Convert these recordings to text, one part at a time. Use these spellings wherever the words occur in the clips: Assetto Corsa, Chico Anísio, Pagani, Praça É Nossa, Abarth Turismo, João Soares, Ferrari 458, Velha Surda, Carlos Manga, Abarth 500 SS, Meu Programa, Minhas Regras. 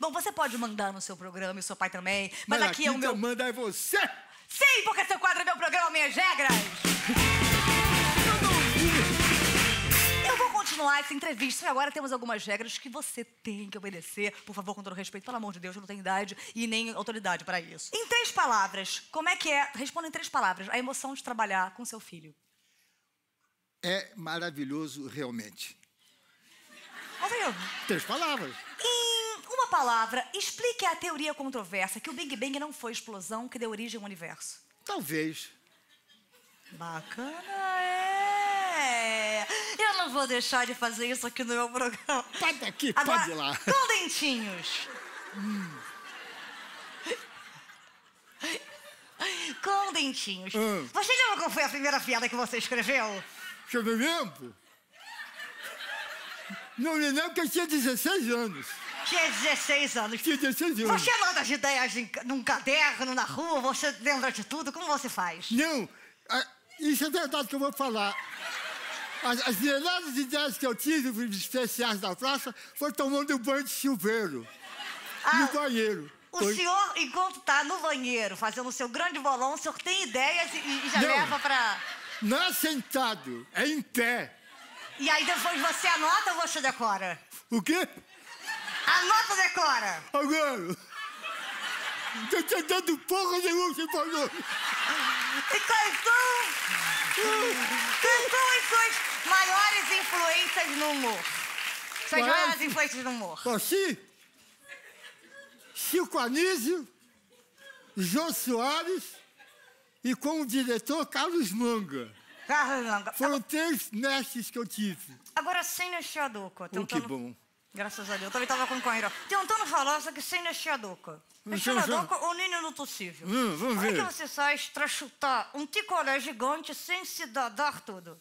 Bom, você pode mandar no seu programa e o seu pai também, mas aqui é o meu... manda é você! Sim, porque seu quadro é meu programa, minhas regras! Eu vou continuar essa entrevista e agora temos algumas regras que você tem que obedecer. Por favor, com todo respeito, pelo amor de Deus, eu não tenho idade e nem autoridade pra isso. Em 3 palavras, como é que é... Responda em 3 palavras. A emoção de trabalhar com seu filho. É maravilhoso, realmente. Olha, 3 palavras. Em 1 palavra, explique a teoria controversa que o Big Bang não foi explosão que deu origem ao universo. Talvez. Bacana, é. Eu não vou deixar de fazer isso aqui no meu programa. Pode daqui, pode lá. Com dentinhos. Com dentinhos. Você lembra qual foi a primeira piada que você escreveu? Eu me lembro. Não me lembro que eu tinha 16 anos. Tinha 16 anos? Tinha 16 anos. Você manda as ideias num caderno, na rua, você lembra de tudo? Como você faz? Não, isso é verdade que eu vou falar. As melhores ideias que eu tive, os especiais da praça, foram tomando banho de chuveiro, no banheiro. O senhor, enquanto tá no banheiro, fazendo o seu grande bolão, o senhor tem ideias e já leva pra... Não é sentado, é em pé. E aí depois você anota ou você decora? O quê? Anota ou decora? Agora. Não tô tentando porra nenhuma, você falou. E quais são as suas maiores influências no humor? Suas maiores influências no humor? Assim? Chico Anísio, João Soares e, como diretor, Carlos Manga. Foram 3 mestres que eu tive. Agora, sem nexeadoca. Que bom. Graças a Deus. Eu também tava com coira. Tentando falar, só que sem nexeadoca. Nexeadoca ou ninho no tossível. Vamos ver. Como é que você sai pra chutar um ticolé gigante sem se dar tudo?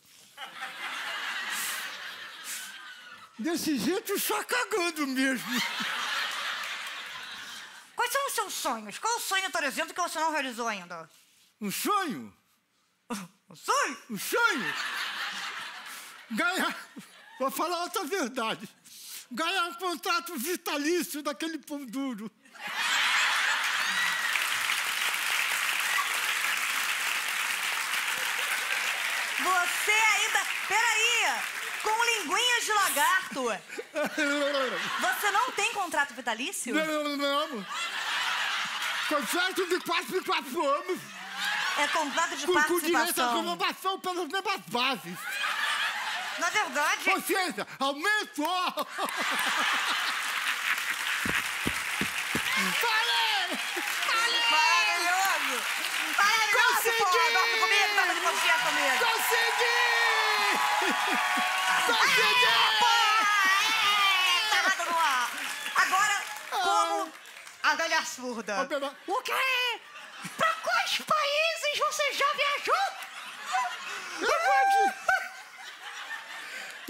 Desse jeito, só cagando mesmo. Quais são os seus sonhos? Qual o sonho, por exemplo, que você não realizou ainda? Um sonho? Um sonho? Um sonho? Ganhar... Vou falar outra verdade. Ganhar um contrato vitalício daquele pão duro. Você ainda... Peraí! Com linguinhas de lagarto. Você não tem contrato vitalício? Não. Contrato de 4 em 4 anos. É contrato de participação. Com direito à renovação pelas mesmas bases. Na verdade... Ou seja, aumentou! Falei! Meu amigo! Consegui! Dorme comigo, dorme de confia comigo! Consegui! Tá lá no ar! Agora, como a velha surda. O quê? Pra quais países você já viajou?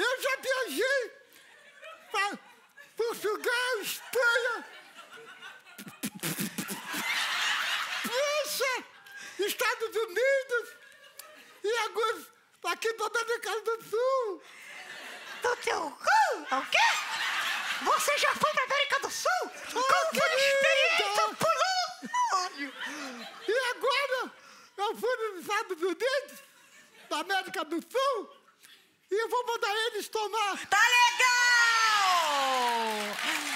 Eu já viajei para Portugal, Espanha, França, Estados Unidos e agora aqui para a América do Sul. Do teu cu? O quê? Você já foi para a América do Sul? Como foi a experiência? E agora, eu fui nos Estados Unidos, da América do Sul, e eu vou mandar eles tomar... Tá legal!